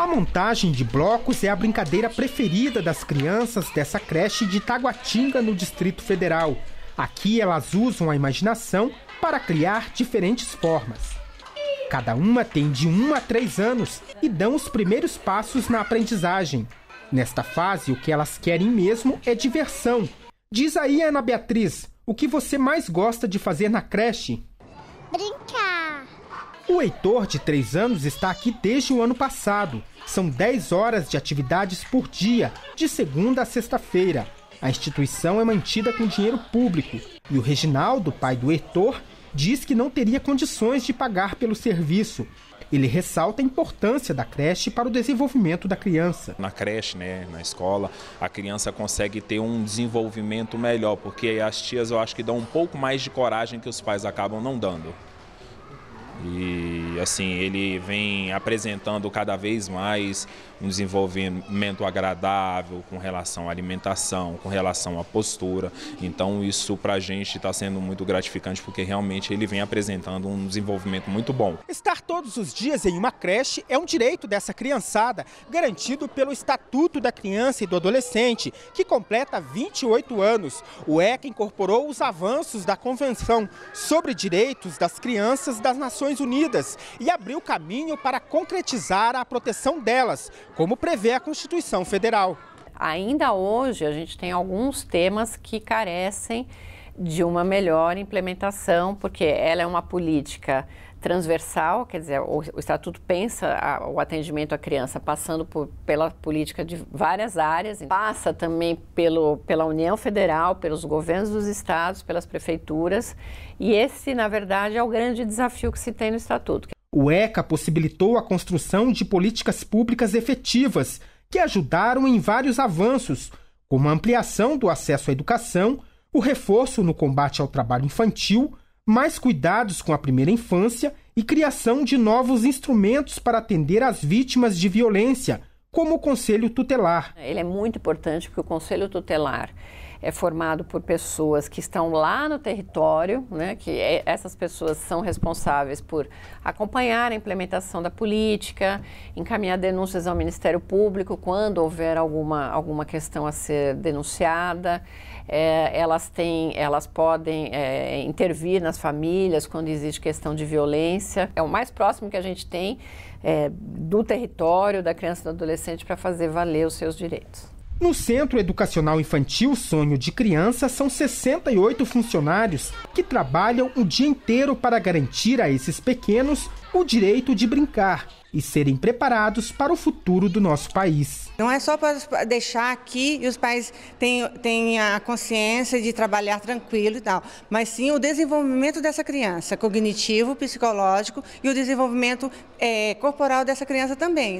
A montagem de blocos é a brincadeira preferida das crianças dessa creche de Taguatinga, no Distrito Federal. Aqui elas usam a imaginação para criar diferentes formas. Cada uma tem de 1 a 3 anos e dão os primeiros passos na aprendizagem. Nesta fase, o que elas querem mesmo é diversão. Diz aí, Ana Beatriz, o que você mais gosta de fazer na creche? Brincar. O Heitor, de 3 anos, está aqui desde o ano passado. São 10 horas de atividades por dia, de segunda a sexta-feira. A instituição é mantida com dinheiro público. E o Reginaldo, pai do Heitor, diz que não teria condições de pagar pelo serviço. Ele ressalta a importância da creche para o desenvolvimento da criança. Na creche, na escola, a criança consegue ter um desenvolvimento melhor, porque as tias eu acho que dão um pouco mais de coragem que os pais acabam não dando. E assim, ele vem apresentando cada vez mais um desenvolvimento agradável com relação à alimentação, com relação à postura. Então isso pra gente está sendo muito gratificante, porque realmente ele vem apresentando um desenvolvimento muito bom. Estar todos os dias em uma creche é um direito dessa criançada, garantido pelo Estatuto da Criança e do Adolescente, que completa 28 anos. O ECA incorporou os avanços da Convenção sobre Direitos das Crianças das Nações Unidas e abriu caminho para concretizar a proteção delas, como prevê a Constituição Federal. Ainda hoje, a gente tem alguns temas que carecem de uma melhor implementação, porque ela é uma política transversal, quer dizer, o Estatuto pensa o atendimento à criança passando pela política de várias áreas, passa também pela União Federal, pelos governos dos estados, pelas prefeituras, e esse, na verdade, é o grande desafio que se tem no Estatuto. O ECA possibilitou a construção de políticas públicas efetivas, que ajudaram em vários avanços, como a ampliação do acesso à educação, o reforço no combate ao trabalho infantil, mais cuidados com a primeira infância e criação de novos instrumentos para atender às vítimas de violência, como o Conselho Tutelar. Ele é muito importante porque o Conselho Tutelar é formado por pessoas que estão lá no território, que essas pessoas são responsáveis por acompanhar a implementação da política, encaminhar denúncias ao Ministério Público quando houver alguma questão a ser denunciada. Elas podem intervir nas famílias quando existe questão de violência. É o mais próximo que a gente tem do território, da criança e do adolescente, para fazer valer os seus direitos. No Centro Educacional Infantil Sonho de Criança, são 68 funcionários que trabalham o dia inteiro para garantir a esses pequenos o direito de brincar e serem preparados para o futuro do nosso país. Não é só para deixar aqui e os pais têm a consciência de trabalhar tranquilo e tal, mas sim o desenvolvimento dessa criança, cognitivo, psicológico, e o desenvolvimento corporal dessa criança também.